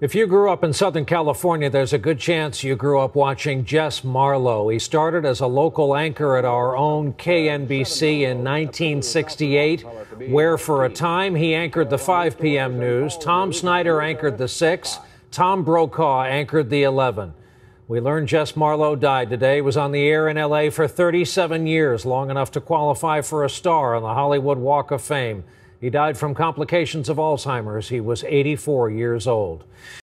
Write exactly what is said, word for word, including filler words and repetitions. If you grew up in Southern California, there's a good chance you grew up watching Jess Marlow. He started as a local anchor at our own K N B C in nineteen sixty-eight, where for a time he anchored the five p m news. Tom Snyder anchored the six. Tom Brokaw anchored the eleven. We learned Jess Marlow died today. He was on the air in L A for thirty-seven years, long enough to qualify for a star on the Hollywood Walk of Fame. He died from complications of Alzheimer's. He was eighty-four years old.